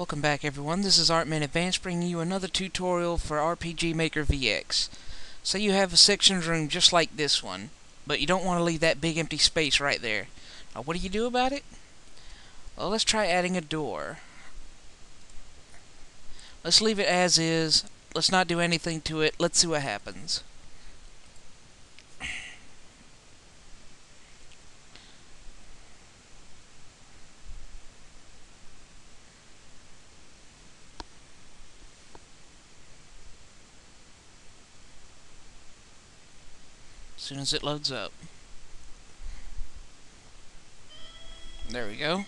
Welcome back everyone, this is Artman Advance bringing you another tutorial for RPG Maker VX. So you have a sections room just like this one, but you don't want to leave that big empty space right there. Now what do you do about it? Well, let's try adding a door. Let's leave it as is, let's not do anything to it, let's see what happens. As soon as it loads up. There we go.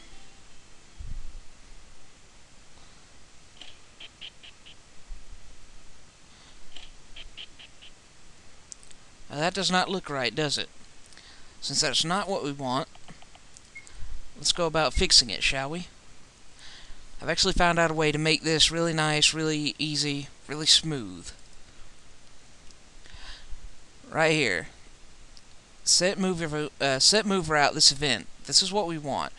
Now that does not look right, does it? Since that's not what we want, let's go about fixing it, shall we? I've actually found out a way to make this really nice, really easy, really smooth. Right here. Set move route this event. This is what we want.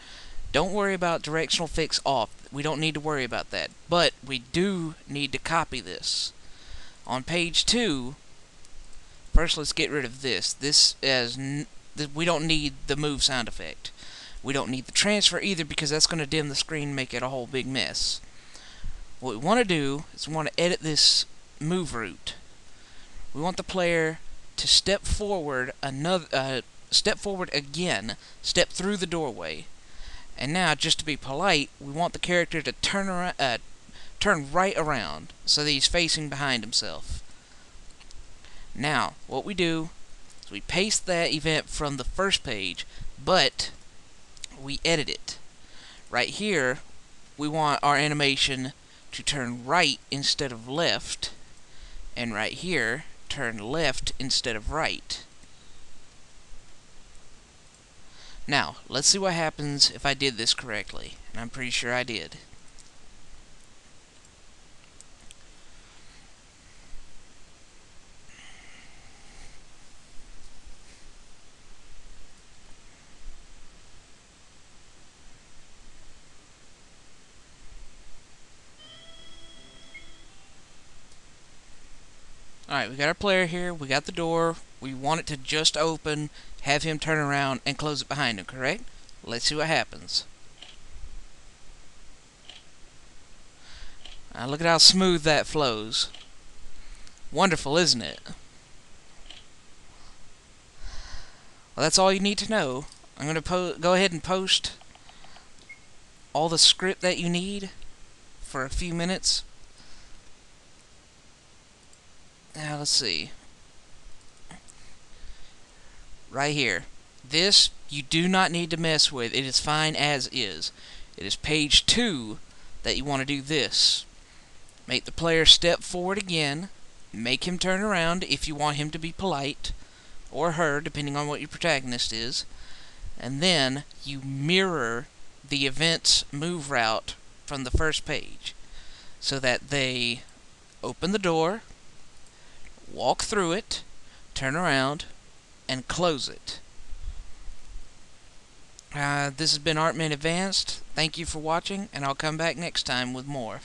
Don't worry about directional fix off. We don't need to worry about that. But we do need to copy this. On page 2, first let's get rid of this. We don't need the move sound effect. We don't need the transfer either because that's going to dim the screen and make it a whole big mess. What we want to do is we want to edit this move route. We want the player to step through the doorway. And now, just to be polite, we want the character to turn right around so that he's facing behind himself. Now, what we do is we paste that event from the first page, but we edit it. Right here, we want our animation to turn right instead of left, and right here turn left instead of right. Now, let's see what happens if I did this correctly, and I'm pretty sure I did. Alright, we got our player here, we got the door, we want it to just open, have him turn around, and close it behind him, correct? Let's see what happens. Now look at how smooth that flows. Wonderful, isn't it? Well, that's all you need to know. I'm going to go ahead and post all the script that you need for a few minutes. Now let's see. Right here. This you do not need to mess with. It is fine as is. It is page 2 that you want to do this. Make the player step forward again. Make him turn around if you want him to be polite. Or her, depending on what your protagonist is. And then you mirror the event's move route from the first page. So that they open the door, walk through it, turn around, and close it. This has been Artman Advanced. Thank you for watching, and I'll come back next time with more.